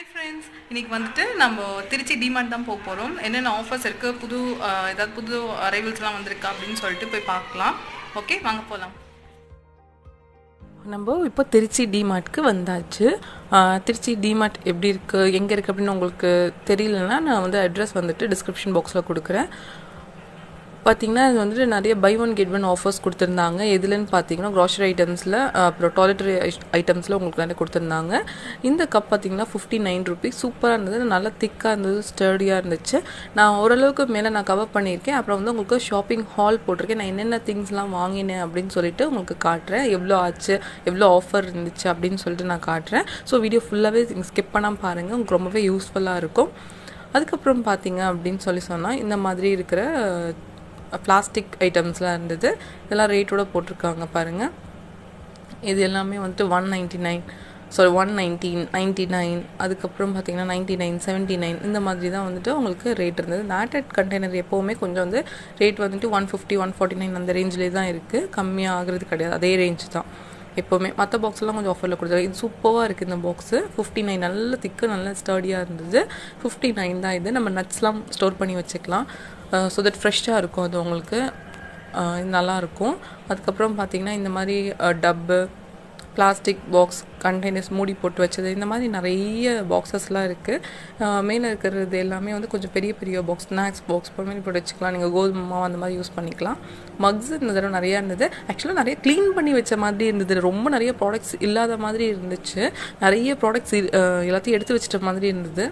Hi friends, இன்னைக்கு வந்துட்டு நம்ம திருச்சி டி மார்ட் தான் போக போறோம். என்னென்ன ஆஃபர்ஸ் இருக்கு, புது அரைவல்ஸ்லாம் வந்திருக்கா அப்படினு சொல்லிட்டு போய் பார்க்கலாம். ஓகே, வாங்க போலாம். நம்ம இப்போ திருச்சி டி மார்ட்க்கு வந்தாச்சு. திருச்சி டி மார்ட் எப்படி இருக்கு, எங்க இருக்கு அப்படினு உங்களுக்கு தெரியலனா நான் வந்து அட்ரஸ் வந்துட்டு டிஸ்கிரிப்ஷன் பாக்ஸ்ல கொடுக்கிறேன். பார்த்தீங்கன்னா இது வந்துட்டு நிறைய buy one get one offers கொடுத்துருந்தாங்க. எதுலன்னு பார்த்தீங்கன்னா க்ராசரி ஐட்டம்ஸில் அப்புறம் டாய்லெட்ரி ஐட்டம்ஸில் உங்களுக்கு நிறைய கொடுத்துருந்தாங்க. இந்த கப் பார்த்தீங்கன்னா 59 ரூபீஸ். சூப்பராக இருந்தது, நல்லா திக்காக இருந்தது, ஸ்டர்டியாக இருந்துச்சு. நான் ஓரளவுக்கு மேலே நான் கவர் பண்ணியிருக்கேன். அப்புறம் வந்து உங்களுக்கு ஷாப்பிங் ஹால் போட்டிருக்கேன். நான் என்னென்ன திங்ஸ்லாம் வாங்கினேன் அப்படின்னு சொல்லிட்டு உங்களுக்கு காட்டுறேன். எவ்வளோ ஆச்சு, எவ்வளோ ஆஃபர் இருந்துச்சு அப்படின்னு சொல்லிட்டு நான் காட்டுறேன். ஸோ வீடியோ ஃபுல்லாகவே ஸ்கிப் பண்ணாமல் பாருங்கள், உங்களுக்கு ரொம்பவே யூஸ்ஃபுல்லாக இருக்கும். அதுக்கப்புறம் பார்த்தீங்க அப்படின்னு சொன்னால் இந்த மாதிரி இருக்கிற பிளாஸ்டிக் ஐட்டம்ஸ்லாம் இருந்தது. இதெல்லாம் ரேட்டோட போட்டிருக்காங்க பாருங்கள். இது எல்லாமே வந்துட்டு 199, 99, 99, அதுக்கப்புறம் பார்த்திங்கன்னா 99, 79 இந்த மாதிரி தான் வந்துட்டு உங்களுக்கு ரேட் இருந்தது. நாட்டட் கண்டெய்னர் எப்போவுமே கொஞ்சம் வந்து ரேட் வந்துட்டு 150, 149 அந்த ரேஞ்சிலே தான் இருக்குது. கம்மியாக ஆகிறது கிடையாது, அதே ரேஞ்ச் தான் எப்போவுமே. மற்ற பாக்ஸ்லாம் கொஞ்சம் ஆஃபரில் கொடுத்தாங்க. இது சூப்பராக இருக்குது. இந்த பாக்ஸு 59, நல்ல திக்கு, நல்ல ஸ்டர்டியாக இருந்தது. 59 தான் இது. நம்ம நட்ஸ்லாம் ஸ்டோர் பண்ணி வச்சுக்கலாம். ஸோ தட் ஃப்ரெஷ்ஷாக இருக்கும், அது உங்களுக்கு நல்லாயிருக்கும். அதுக்கப்புறம் பார்த்திங்கன்னா இந்த மாதிரி டப்பு, பிளாஸ்டிக் பாக்ஸ், கண்டெய்னர்ஸ் மூடி போட்டு வச்சது, இந்த மாதிரி நிறைய பாக்ஸஸ்லாம் இருக்குது. மேலே இருக்கிறது எல்லாமே வந்து கொஞ்சம் பெரிய பெரிய பாக்ஸ், ஸ்நாக்ஸ் பாக்ஸ் மாதிரி போட்டு வச்சுக்கலாம். நீங்கள் கோதுமை மாவு அந்த மாதிரி யூஸ் பண்ணிக்கலாம். மக்ஸ் இந்த தடவை நிறையா இருந்தது. ஆக்சுவலாக நிறைய க்ளீன் பண்ணி வச்ச மாதிரி இருந்தது. ரொம்ப நிறைய ப்ராடக்ட்ஸ் இல்லாத மாதிரி இருந்துச்சு. நிறைய ப்ராடக்ட்ஸ் எல்லாத்தையும் எடுத்து வச்சிட்ட மாதிரி இருந்தது.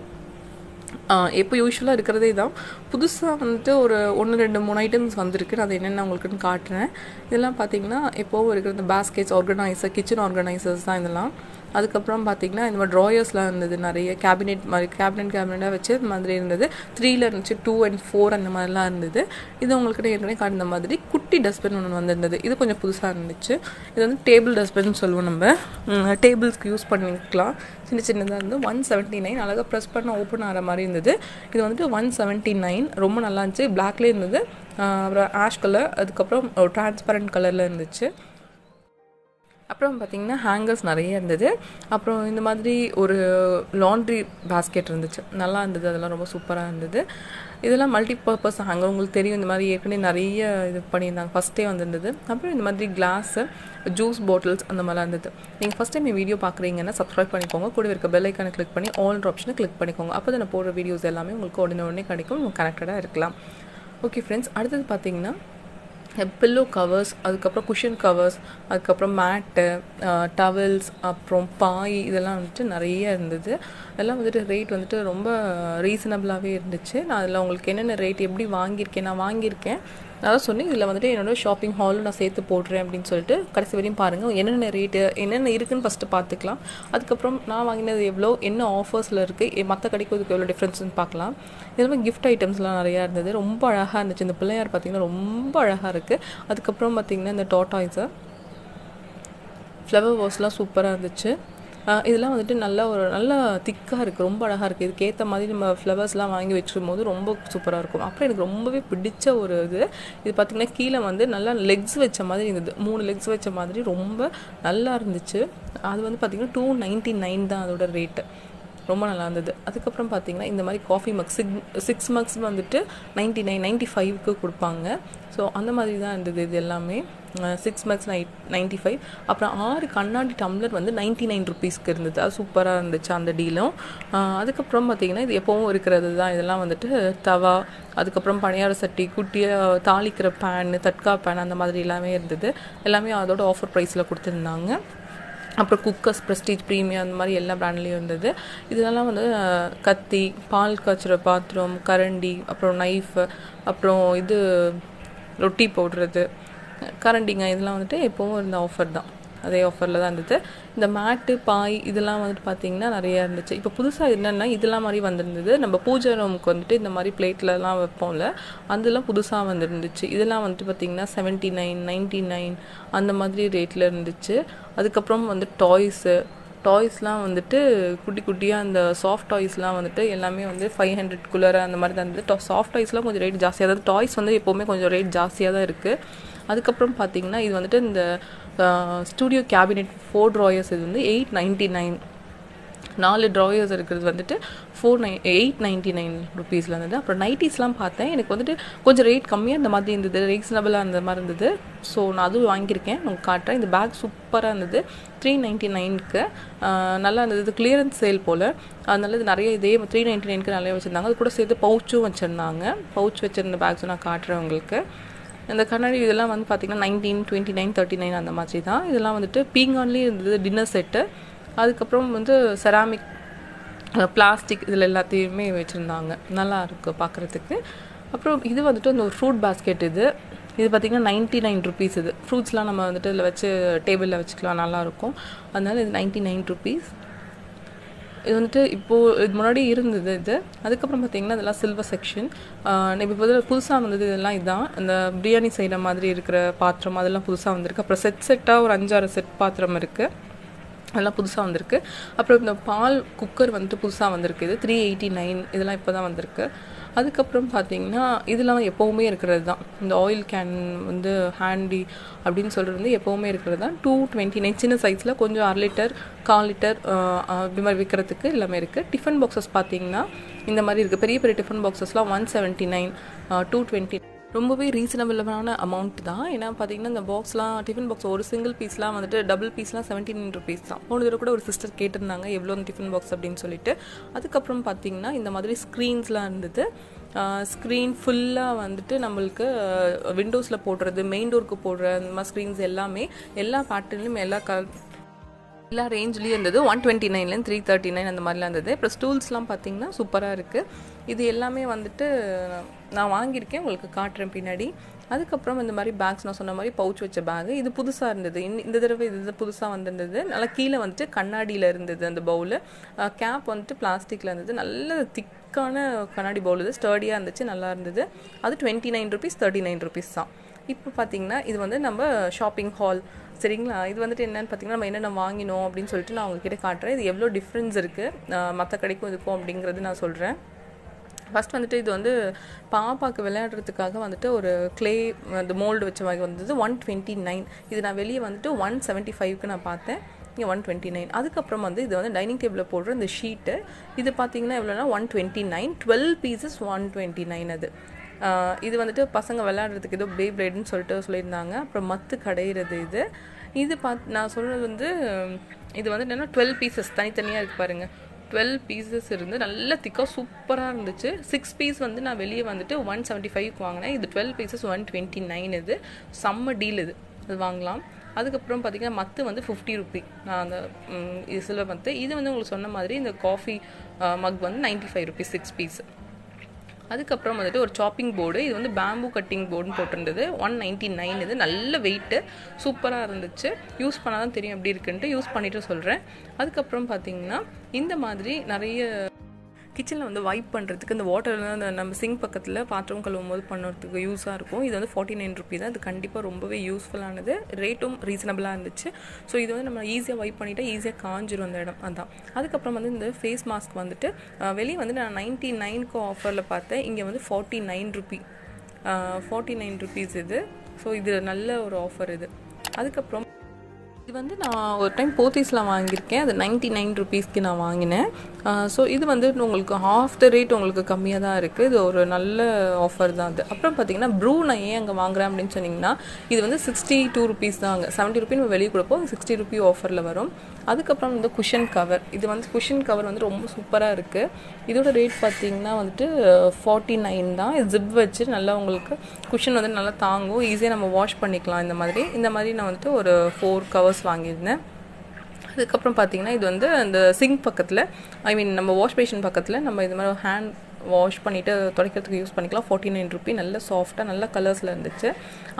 இப்போ யூஸ்வலாக இருக்கிறதே தான். புதுசாக வந்துட்டு ஒரு 1, 2, 3 ஐட்டம்ஸ் வந்திருக்கு. நான் அது என்னென்ன உங்களுக்குன்னு காட்டுறேன். இதெல்லாம் பார்த்திங்கன்னா இப்போவும் இருக்கிற இந்த பேஸ்கெட்ஸ், ஆர்கனைசர், கிச்சன் ஆர்கனைசர்ஸ் தான் இதெல்லாம். அதுக்கப்புறம் பார்த்திங்கன்னா இந்த மாதிரி ட்ராயர்ஸ்லாம் இருந்தது. நிறைய கேபினெட் மாதிரி கேபினெட்டாக வச்சு இந்த மாதிரி இருந்தது. 3ல் இருந்துச்சு, 2 and 4 அந்த மாதிரிலாம் இருந்தது. இது உங்களுக்கு ஏற்கனவே காட்டுற மாதிரி குட்டி டஸ்ட்பின் ஒன்று வந்துருந்தது. இது கொஞ்சம் புதுசாக இருந்துச்சு. இது வந்து டேபிள் டஸ்ட்பின் சொல்லுவோம். நம்ம டேபிள்ஸ்க்கு யூஸ் பண்ணிக்கலாம். சின்ன சின்னதாக இருந்து 179, அழகாக ப்ரெஸ் பண்ண ஓப்பன் ஆகிற மாதிரி இருந்தது. இது வந்துட்டு 179, ரொம்ப நல்லா இருந்துச்சு. பிளாக்லேயே இருந்தது, அப்புறம் ஆஷ் கலர், அதுக்கப்புறம் டிரான்ஸ்பரண்ட் கலரில் இருந்துச்சு. அப்புறம் பார்த்திங்கன்னா ஹேங்கர்ஸ் நிறைய இருந்தது. அப்புறம் இந்த மாதிரி ஒரு லாண்ட்ரி பேஸ்கெட் இருந்துச்சு, நல்லா இருந்தது. அதெல்லாம் ரொம்ப சூப்பராக இருந்தது. இதெல்லாம் மல்டி பர்பஸ் ஹேங்கர், உங்களுக்கு தெரியும். இந்த மாதிரி ஏற்கனவே நிறைய இது பண்ணியிருந்தாங்க, ஃபஸ்ட்டே வந்துருந்தது. அப்புறம் இந்த மாதிரி கிளாஸு, ஜூஸ் பாட்டில்ஸ் அந்த மாதிரிலாம் இருந்தது. நீங்கள் ஃபஸ்ட் டைம் என் வீடியோ பார்க்குறீங்கன்னா சப்ஸ்கிரைப் பண்ணிக்கோங்க. கூட இருக்க பெல் ஐக்கானை கிளிக் பண்ணி ஆல் ஆப்ஷனை கிளிக் பண்ணிக்கோங்க. அப்போ தான் நான் போடுற வீடியோஸ் எல்லாமே உங்களுக்கு உடனே கிடைக்கும். உங்களுக்கு கனெக்டடாக இருக்கலாம். ஓகே ஃப்ரெண்ட்ஸ், அடுத்தது பார்த்திங்கன்னா பில்லோ கவர்ஸ், அதுக்கப்புறம் குஷன் கவர்ஸ், அதுக்கப்புறம் மேட்டு, டவல்ஸ், அப்புறம் பாய், இதெல்லாம் வந்துட்டு நிறைய இருந்தது. அதெல்லாம் வந்துட்டு ரேட் வந்துட்டு ரொம்ப ரீசனபிளாகவே இருந்துச்சு. நான் அதில் உங்களுக்கு என்னென்ன ரேட் எப்படி வாங்கியிருக்கேன், அதான் சொன்னேன். இதில் வந்துட்டு என்னோடய ஷாப்பிங் ஹாலும் நான் சேர்த்து போடுறேன் அப்படின்னு சொல்லிட்டு கடைசி வரையும் பாருங்கள். என்னென்ன ரேட்டு என்னென்ன இருக்குதுன்னு ஃபஸ்ட்டு பார்த்துக்கலாம். அதுக்கப்புறம் நான் வாங்கினது எவ்வளோ, என்ன ஆஃபர்ஸில் இருக்குது, மற்ற கடைக்கு இதுக்கு எவ்வளோ டிஃப்ரென்ஸ்னு பார்க்கலாம். இதுமாதிரி கிஃப்ட் ஐட்டம்ஸ்லாம் நிறையா இருந்தது. ரொம்ப அழகாக இருந்துச்சு. இந்த பிள்ளையார் பார்த்திங்கன்னா ரொம்ப அழகாக இருக்குது. அதுக்கப்புறம் பார்த்திங்கன்னா இந்த டாட்டாய்ஸை, ஃப்ளவர் வாஷ்லாம் சூப்பராக இருந்துச்சு. இதெல்லாம் வந்துட்டு நல்ல திக்காக இருக்குது, ரொம்ப அழகாக இருக்குது. இதுக்கேற்ற மாதிரி நம்ம ஃப்ளவர்ஸ்லாம் வாங்கி வச்சுக்கும் போது ரொம்ப சூப்பராக இருக்கும். அப்புறம் எனக்கு ரொம்பவே பிடிச்ச ஒரு இது பார்த்திங்கன்னா கீழே வந்து நல்லா லெக்ஸ் வச்ச மாதிரி இருந்தது. 3 லெக்ஸ் வச்ச மாதிரி ரொம்ப நல்லா இருந்துச்சு. அது வந்து பார்த்திங்கன்னா 299 தான் அதோட ரேட்டு. ரொம்ப நல்லா இருந்தது. அதுக்கப்புறம் பார்த்திங்கன்னா இந்த மாதிரி காஃபி மக், 6 மக்ஸ் வந்துட்டு 99, 95க்கு கொடுப்பாங்க. ஸோ அந்த மாதிரி தான் இருந்தது. இது எல்லாமே 6 மக்ஸ் 95. அப்புறம் 6 கண்ணாடி டம்ளர் வந்து 99 ரூபீஸ்க்கு இருந்தது. அது சூப்பராக இருந்துச்சு அந்த டீலும். அதுக்கப்புறம் பார்த்திங்கன்னா இது எப்போவும் இருக்கிறது தான். இதெல்லாம் வந்துட்டு தவா, அதுக்கப்புறம் பணியார சட்டி, குட்டியாக தாளிக்கிற பேன், தட்கா பேன் அந்த மாதிரி எல்லாமே இருந்தது. எல்லாமே அதோட ஆஃபர் ப்ரைஸில் கொடுத்துருந்தாங்க. அப்புறம் குக்கர்ஸ், ப்ரெஸ்டீஜ், ப்ரீமியம் அந்த மாதிரி எல்லா பிராண்ட்லேயும் இருந்தது. இதெல்லாம் வந்து கத்தி, பால் காய்ச்சுற பாத்திரம், கரண்டி, அப்புறம் நைஃபு, அப்புறம் இது ரொட்டி போடுறது கரண்டிங்க, இதெல்லாம் வந்துட்டு எப்போவும் இருந்த ஆஃபர் தான், அதே ஆஃபரில் தான் இருந்தது. இந்த மேட்டு, பாய், இதெல்லாம் வந்துட்டு பார்த்திங்கன்னா நிறையா இருந்துச்சு. இப்போ புதுசாக என்னென்னா இதெல்லாம் மாதிரி வந்திருந்தது. நம்ம பூஜை ரூமுக்கு வந்துட்டு இந்த மாதிரி பிளேட்லலாம் வைப்போம்ல, அதெல்லாம் புதுசாக வந்துருந்துச்சு. இதெல்லாம் வந்துட்டு பார்த்திங்கன்னா 79, 99 அந்த மாதிரி ரேட்டில் இருந்துச்சு. அதுக்கப்புறம் வந்து டாய்ஸ்லாம் வந்துட்டு குட்டி குட்டியாக அந்த சாஃப்ட் டாய்ஸ்லாம் வந்துட்டு எல்லாமே வந்து 500 அந்த மாதிரி தான் இருந்தது. சாஃப்ட் டாய்ஸ்லாம் கொஞ்சம் ரேட் ஜாஸ்தியாக தான். டாய்ஸ் வந்து எப்போவுமே கொஞ்சம் ரேட் ஜாஸ்தியாக தான் இருக்குது. அதுக்கப்புறம் பார்த்திங்கன்னா இது வந்துட்டு இந்த ஸ்டூடியோ கேபினெட் 4 ட்ராயர்ஸ், இது வந்து 899. நாலு ட்ராயர்ஸ் இருக்கிறது வந்துட்டு 899 ருபீஸில் இருந்தது. அப்புறம் நைட்டிஸ்லாம் பார்த்தேன், எனக்கு வந்துட்டு கொஞ்சம் ரேட் கம்மியாக இந்த மாதிரி இருந்தது, ரீசனபிளாக அந்த மாதிரி இருந்தது. ஸோ நான் அதுவும் வாங்கியிருக்கேன், உங்களுக்கு காட்டுறேன். இந்த பேக் சூப்பராக இருந்தது, 399க்கு நல்லா இருந்தது. இது கிளியரன்ஸ் சேல் போல், அதனால இது நிறைய இதே 399க்கு நிறைய வச்சுருந்தாங்க. அது கூட சேர்த்து பவுச்சும் வச்சுருந்தாங்க, பவுச் வச்சுருந்த பேக்ஸும் நான் காட்டுறேன் உங்களுக்கு. இந்த கண்ணாடி இதெல்லாம் வந்து பார்த்திங்கன்னா 19, 29, 39 அந்த மாதிரி தான். இதெல்லாம் வந்துட்டு பீங்கான்லேயும் இருந்தது, டின்னர் செட்டு. அதுக்கப்புறம் வந்து செராமிக், பிளாஸ்டிக், இதில் எல்லாத்தையுமே வச்சுருந்தாங்க, நல்லா இருக்குது பார்க்குறதுக்கு. அப்புறம் இது வந்துட்டு இந்த ஒரு ஃப்ரூட் பாஸ்கெட், இது பார்த்திங்கன்னா 99 ருபீஸ். இது ஃப்ரூட்ஸ்லாம் நம்ம வந்துட்டு இதில் வச்சு டேபிளில் வச்சுக்கலாம், நல்லாயிருக்கும். அதனால் இது 99 ருபீஸ். இது வந்துட்டு இப்போது இது முன்னாடி இருந்தது இது. அதுக்கப்புறம் பார்த்திங்கன்னா இதெல்லாம் சில்வர் செக்ஷன். இப்போ புதுசாக வந்தது இதெல்லாம், இதுதான் இந்த பிரியாணி செய்கிற மாதிரி இருக்கிற பாத்திரம், அதெல்லாம் புதுசாக வந்திருக்கு. அப்புறம் செட்டாக ஒரு 5-6 செட் பாத்திரம் இருக்குது, அதெல்லாம் புதுசாக வந்திருக்கு. அப்புறம் இந்த பால் குக்கர் வந்துட்டு புதுசாக வந்திருக்கு, இது 389. இதெல்லாம் இப்போ தான் வந்திருக்கு. அதுக்கப்புறம் பார்த்திங்கன்னா இதெல்லாம் எப்போவுமே இருக்கிறது தான், இந்த ஆயில் கேன் வந்து ஹேண்டி அப்படின்னு சொல்கிறது வந்து எப்போவுமே இருக்கிறது தான். 229 சின்ன சைஸில், கொஞ்சம் 1/2 லிட்டர் 1/4 லிட்டர் இப்படி மாதிரி விற்கிறதுக்கு எல்லாமே இருக்குது. டிஃபன் பாக்ஸஸ் பார்த்திங்கன்னா இந்த மாதிரி இருக்குது, பெரிய பெரிய டிஃபன் பாக்ஸஸ்லாம் 179, 220. ரொம்பவே ரீசனபிளான அமௌண்ட் தான். ஏன்னா பார்த்திங்கன்னா இந்த பாக்ஸ்லாம், டிஃபன் பாக்ஸ் ஒரு சிங்கிள் பீஸ்லாம் வந்துட்டு டபுள் பீஸ்லாம் 79 ருபீஸ் தான். போனதில் கூட ஒரு சிஸ்டர் கேட்டிருந்தாங்க எவ்வளோ அந்த டிஃபன் பாக்ஸ் அப்படின்னு சொல்லிட்டு. அதுக்கப்புறம் பார்த்திங்கன்னா இந்த மாதிரி ஸ்க்ரீன்ஸ்லாம் இருந்தது. ஸ்க்ரீன் ஃபுல்லாக வந்துட்டு நம்மளுக்கு விண்டோஸில் போடுறது, மெயின் டோருக்கு போடுற அந்த மாதிரி ஸ்க்ரீன்ஸ் எல்லாமே, எல்லா பேட்டர்ன்லேயும் எல்லா எல்லா ரேஞ்ச்லேயும் இருந்தது. 129லேருந்து 339 அந்த மாதிரிலாம் இருந்தது. அப்புறம் ஸ்டூல்ஸ்லாம் பார்த்திங்கன்னா சூப்பராக இருக்குது. இது எல்லாமே வந்துட்டு நான் வாங்கியிருக்கேன், உங்களுக்கு காட்டுறேன் பின்னாடி. அதுக்கப்புறம் இந்த மாதிரி பேக்ஸ், நான் சொன்ன மாதிரி பவுச் வச்ச பேகு, இது புதுசாக இருந்தது. இந்த தடவை இது புதுசாக வந்திருந்தது. நல்லா கீழே வந்துட்டு கண்ணாடியில் இருந்தது அந்த பவுலு. கேப் வந்துட்டு பிளாஸ்டிக்கில் இருந்தது, நல்ல திக்கான கண்ணாடி பவுல். இது ஸ்டர்டியாக இருந்துச்சு, நல்லா இருந்தது. அது 29 ருபீஸ், 39 ருபீஸ் தான். இப்போ பார்த்திங்கன்னா இது வந்து நம்ம ஷாப்பிங் ஹால், சரிங்களா. இது வந்துட்டு என்னென்னு பார்த்திங்கன்னா நம்ம என்னென்ன வாங்கினோம் அப்படின்னு சொல்லிட்டு நான் உங்கள்கிட்ட காட்டுறேன். இது எவ்வளோ டிஃப்ரென்ஸ் இருக்குது மற்ற கடைக்கும் இதுக்கும் அப்படிங்கிறது நான் சொல்கிறேன். ஃபஸ்ட் வந்துட்டு இது வந்து பாப்பாவுக்கு விளையாடுறதுக்காக வந்துட்டு ஒரு கிளே அந்த மோல்டு வச்ச மாதிரி வந்தது, 129. இது நான் வெளியே வந்துட்டு 175க்கு நான் பார்த்தேன், இங்கே 129. அதுக்கப்புறம் வந்து இது வந்து டைனிங் டேபிளில் போடுற இந்த ஷீட்டு, இது பார்த்திங்கன்னா எவ்வளோனா 129, 12 பீசஸ் 129. அது இது வந்துட்டு பசங்க விளையாடுறதுக்கு ஏதோ பே பிளேடுன்னு சொல்லிட்டு சொல்லியிருந்தாங்க. அப்புறம் மத்து கடையிறது, இது நான் சொல்கிறது வந்து இது வந்து என்னென்னா 12 பீசஸ் தனித்தனியாக இருக்குது பாருங்கள். 12 பீசஸ் இருந்து நல்ல திக்காக சூப்பராக இருந்துச்சு. 6 பீஸ் வந்து நான் வெளியே வந்துட்டு 175க்கு வாங்கினேன். இது 12 பீசஸ் 129. இது செம்ம டீல், இது அது வாங்கலாம். அதுக்கப்புறம் பார்த்திங்கன்னா மத்து வந்து 50 ருபீ நான் அந்த இது சில்வர் மத்து. இது வந்து உங்களுக்கு சொன்ன மாதிரி இந்த காஃபி மக் வந்து 95 ருபீஸ், 6 பீஸ். அதுக்கப்புறம் வந்துட்டு ஒரு சாப்பிங் போர்டு, இது வந்து பேம்பூ கட்டிங் போர்டுன்னு போட்டிருந்தது, 199. இது நல்ல வெயிட்டு, சூப்பராக இருந்துச்சு. யூஸ் பண்ணால் தான் தெரியும் எப்படி இருக்குன்ட்டு, யூஸ் பண்ணிவிட்டு சொல்கிறேன். அதுக்கப்புறம் பார்த்திங்கன்னா இந்த மாதிரி நிறைய கிச்சனில் வந்து வைப் பண்ணுறதுக்கு இந்த வாட்டர்லாம் நம்ம சிங்க் பக்கத்தில் பாத்திரம் கழுவும் போது பண்ணுறதுக்கு யூஸாக இருக்கும். இது வந்து 49 ருபீ தான். இது கண்டிப்பாக ரொம்பவே யூஸ்ஃபுல்லானது, ரேட்டும் ரீசனபிளாக இருந்துச்சு. ஸோ இது வந்து நம்ம ஈஸியாக வைப் பண்ணிவிட்டால் ஈஸியாக காஞ்சிரும் அந்த இடம், அதுதான். அதுக்கப்புறம் வந்து இந்த ஃபேஸ் மாஸ்க் வந்துட்டு வெளியே வந்து நான் 99க்கு ஆஃபரில் பார்த்தேன், இங்கே வந்து 49 ருபீ, 49 ருபீஸ் இது. ஸோ இது நல்ல ஒரு ஆஃபர் இது. அதுக்கப்புறம் இது வந்து நான் ஒரு டைம் போத்தீஸ்லாம் வாங்கியிருக்கேன், அது 99 ருபீஸ்க்கு நான் வாங்கினேன். ஸோ இது வந்து உங்களுக்கு half the ரேட் உங்களுக்கு கம்மியாக தான் இருக்குது. இது ஒரு நல்ல ஆஃபர் தான் அது. அப்புறம் பார்த்திங்கன்னா ப்ரூ நான் ஏன் அங்கே வாங்குகிறேன் அப்படின்னு சொன்னிங்கன்னா, இது வந்து 62 ருபீஸ் தான் அங்கே. 70 ருபீ நம்ம வெளியே கொடுப்போம், 60 ருபீ ஆஃபரில் வரும். அதுக்கப்புறம் இந்த குஷன் கவர், இது வந்து குஷன் கவர் வந்து ரொம்ப சூப்பராக இருக்குது. இதோட ரேட் பார்த்திங்கன்னா வந்துட்டு 49 தான். இது ஜிப் வச்சு நல்லா உங்களுக்கு குஷன் வந்து நல்லா தாங்கும், ஈஸியாக நம்ம வாஷ் பண்ணிக்கலாம். இந்த மாதிரி நான் வந்துட்டு ஒரு 4 கவர்ஸ் வாங்கியிருந்தேன். அதுக்கப்புறம் பார்த்திங்கன்னா இது வந்து அந்த சிங்க் பக்கத்தில், நம்ம வாஷ் பேஷன் பக்கத்தில் நம்ம இது மாதிரி ஹேண்ட் வாஷ் பண்ணிவிட்டு துடைக்கிறதுக்கு யூஸ் பண்ணிக்கலாம். 49 ருபீ, நல்ல சாஃப்டாக நல்ல கலர்ஸில் இருந்துச்சு.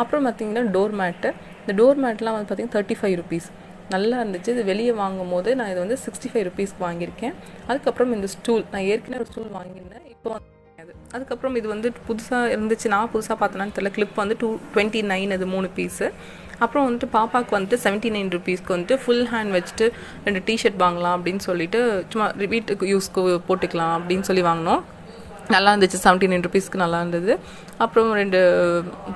அப்புறம் பார்த்திங்கன்னா டோர் மேட்டு, இந்த டோர் மேட்லாம் வந்து பார்த்திங்கன்னா 35 ருபீஸ் நல்லா இருந்துச்சு. இது வெளியே வாங்கும் போது நான் இது வந்து 65 ருபீஸ்க்கு வாங்கியிருக்கேன். அதுக்கப்புறம் இந்த ஸ்டூல், நான் ஏற்கனவே ஒரு ஸ்டூல் வாங்கியிருந்தேன், இப்போ அது. அதுக்கப்புறம் இது வந்து புதுசாக இருந்துச்சு, நான் புதுசாக பார்த்தேனான்னு தெரியல. கிளிப் வந்து 229, அது 3 பீஸு. அப்புறம் வந்துட்டு பாப்பாவுக்கு வந்துட்டு 79 ருபீஸ்க்கு வந்துட்டு ஃபுல் ஹேண்ட் வச்சுட்டு 2 டிஷர்ட் வாங்கலாம் அப்படின்னு சொல்லிட்டு, சும்மா வீட்டுக்கு யூஸ்க்கு போட்டுக்கலாம் அப்படின்னு சொல்லி வாங்கினோம். நல்லா இருந்துச்சு 17 rupeesக்கு நல்லா இருந்தது அப்புறம் ரெண்டு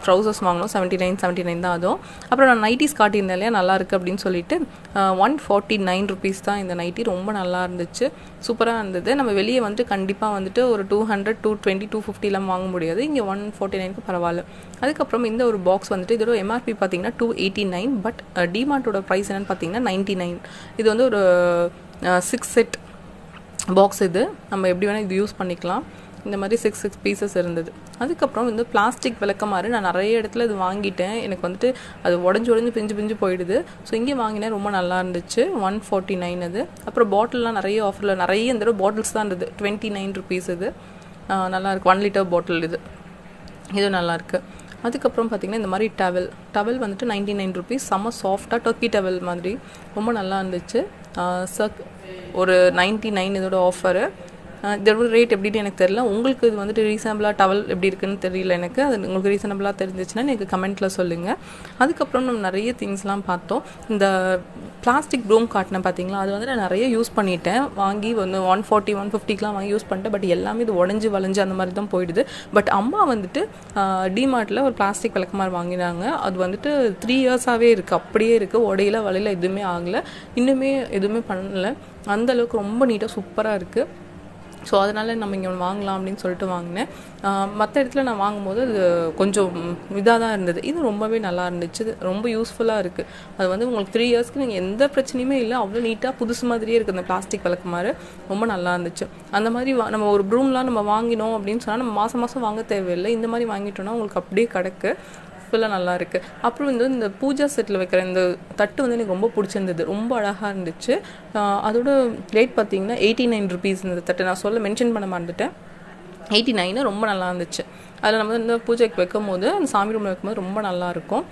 ட்ரவுசர்ஸ் வாங்குனோம் 79 தான் அதுவும் அப்புறம் நான் நைட்டிஸ் காட்டியிருந்தேன் நல்லா இருக்கு அப்படினு சொல்லிட்டு 149 rupees தான் இந்த நைட்டி ரொம்ப நல்லா இருந்துச்சு சூப்பரா இருந்தது நம்ம வெளியே வந்து கண்டிப்பா வந்துட்டு ஒரு 200 220 250 லாம் வாங்க முடியாது இங்க 149 க்கு பரவாயில்லை அதுக்கு அப்புறம் இந்த ஒரு பாக்ஸ் வந்துட்டு இதோட MRP பாத்தீங்கன்னா 289 பட் D Mart ஓட பிரைஸ் என்னன்னு பாத்தீங்கன்னா 99 இது வந்து ஒரு 6 செட் பாக்ஸ் இது நம்ம எப்படி வேணா இது யூஸ் பண்ணிக்கலாம் இந்த மாதிரி 6 பீசஸ் இருந்தது அதுக்கு அப்புறம் இந்த பிளாஸ்டிக் விளக்கமாறு நான் நிறைய இடத்துல இது வாங்கிட்டேன் எனக்கு வந்துட்டு அது உடைஞ்சு பிஞ்சு போயிடுது சோ இங்க வாங்கினேன் ரொம்ப நல்லா இருந்துச்சு 149 அது அப்புறம் பாட்டில்லாம் நிறைய ஆஃபர்ல நிறைய இந்த பாட்டில்ஸ் தான் இருந்தது 29 rupees இது நல்லா இருக்கு 1 லிட்டர் பாட்டில் இது இது நல்லா இருக்கு அதுக்கு அப்புறம் பாத்தீங்கன்னா இந்த மாதிரி டவல் வந்துட்டு 99 rupees சம சாஃப்ட்டா டர்க்கி டவல் மாதிரி ரொம்ப நல்லா இருந்துச்சு ஒரு 99 இதோட ஆஃபர் இதோட ரேட் எப்படின்னு எனக்கு தெரியல உங்களுக்கு இது வந்து ரீசனபிளா டவல் எப்படி இருக்குன்னு தெரியல எனக்கு அது உங்களுக்கு ரீசனபிளா தெரிஞ்சிச்சுனா நீங்க கமெண்ட்ல சொல்லுங்க அதுக்கு அப்புறம் நம்ம நிறைய திங்ஸ்லாம் பார்த்தோம் இந்த பிளாஸ்டிக் ப்ரோம் காட்டன் பாத்தீங்களா அது வந்து நான் நிறைய யூஸ் பண்ணிட்டேன் வாங்கி வந்து 140 150 க்குலாம் வாங்கி யூஸ் பண்ணிட்டேன் பட் எல்லாமே இது உடைஞ்சு வளைஞ்சு அந்த மாதிரி தான் போயிடுது பட் அம்மா வந்துட்டு டி மார்ட்ல ஒரு பிளாஸ்டிக் விளக்குமாறு வாங்கினாங்க அது வந்துட்டு 3 இயர்ஸாவே இருக்கு அப்படியே இருக்கு உடையில வளையில எதுமே ஆகல இன்னுமே எதுமே பண்ணல அந்த அளவுக்கு ரொம்ப நீட்டா சூப்பரா இருக்கு சோ அதனால நம்ம இங்க வாங்கலாம் அப்படினு சொல்லிட்டு வாங்குனேன் மத்த இடத்துல நான் வாங்கும்போது இது கொஞ்சம் இதா தான் இருந்தது இது ரொம்பவே நல்லா இருந்துச்சு ரொம்ப யூஸ்ஃபுல்லா இருக்கு அது வந்து உங்களுக்கு 3 இயர்ஸ்க்கு நீங்க எந்த பிரச்சனையுமே இல்ல அவ்வளவு நீட்டா புதுசு மாதிரியே இருக்கு அந்த பிளாஸ்டிக் விளக்குமாறு ரொம்ப நல்லா இருந்துச்சு அந்த மாதிரி நம்ம ஒரு ப்ரூம்லாம் நம்ம வாங்கினோம் அப்படினு சொன்னா நம்ம மாசம் வாங்க தேவையில்லை இந்த மாதிரி வாங்கிட்டோம்னா உங்களுக்கு அப்படியே கிடக்கு ஃபுல்லா நல்லா இருக்கு அப்புறம் இந்த பூஜா செட்ல வைக்கிற இந்த தட்டு வந்து எனக்கு ரொம்ப பிடிச்சிருந்தது ரொம்ப அழகா இருந்துச்சு அதோட ரேட் பாத்தீங்கன்னா 89 rupees இந்த தட்டு நான் சொல்ல மென்ஷன் பண்ண மறந்துட்டேன் 89 ரொம்ப நல்லா இருந்துச்சு அதில் நம்ம இந்த பூஜைக்கு வைக்கும்போது அந்த சாமி ரூமில் வைக்கும்போது ரொம்ப நல்லா இருக்கும்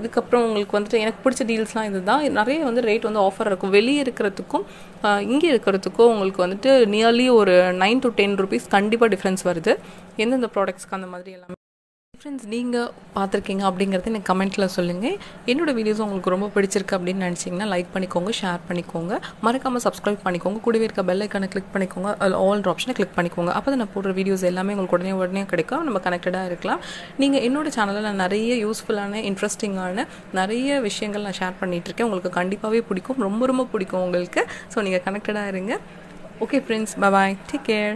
இதுக்கப்புறம் உங்களுக்கு வந்துட்டு எனக்கு பிடிச்ச டீல்ஸ்லாம் இதுதான் நிறைய வந்து ரேட் வந்து ஆஃபர் இருக்கும் வெளியே இருக்கிறதுக்கும் இங்கே இருக்கிறதுக்கும் உங்களுக்கு வந்துட்டு நியர்லி ஒரு 9 to 10 rupees கண்டிப்பாக டிஃப்ரென்ஸ் வருது எந்தெந்த ப்ராடக்ட்ஸ்க்கு அந்த மாதிரி எல்லாமே ஃப்ரெண்ட்ஸ் நீங்கள் பார்த்துருக்கீங்க அப்படிங்கிறது எனக்கு கமெண்ட்டில் சொல்லுங்கள் என்னோட வீடியோஸ் உங்களுக்கு ரொம்ப பிடிச்சிருக்கு அப்படின்னு நினச்சிங்கன்னா லைக் பண்ணிக்கோங்க ஷேர் பண்ணிக்கோங்க மறக்காமல் சப்ஸ்கிரைப் பண்ணிக்கோங்க கூடவே இருக்க பெல் ஐக்கானை கிளிக் பண்ணிக்கோங்க ஆல் ஆப்ஷனை கிளிக் பண்ணிக்கோங்க அப்போ நான் போடுற வீடியோஸ் எல்லாமே உங்களுக்கு உடனே கிடைக்கும் நம்ம கனெக்டடாக இருக்கலாம் நீங்கள் என்னோட சேனலில் நான் நிறைய யூஸ்ஃபுல்லான இன்ட்ரெஸ்டிங்கான நிறைய விஷயங்கள் நான் ஷேர் பண்ணிகிட்ருக்கேன் உங்களுக்கு கண்டிப்பாகவே பிடிக்கும் ரொம்ப பிடிக்கும் உங்களுக்கு ஸோ நீங்கள் கனெக்டடாக இருங்க okay friends bye take care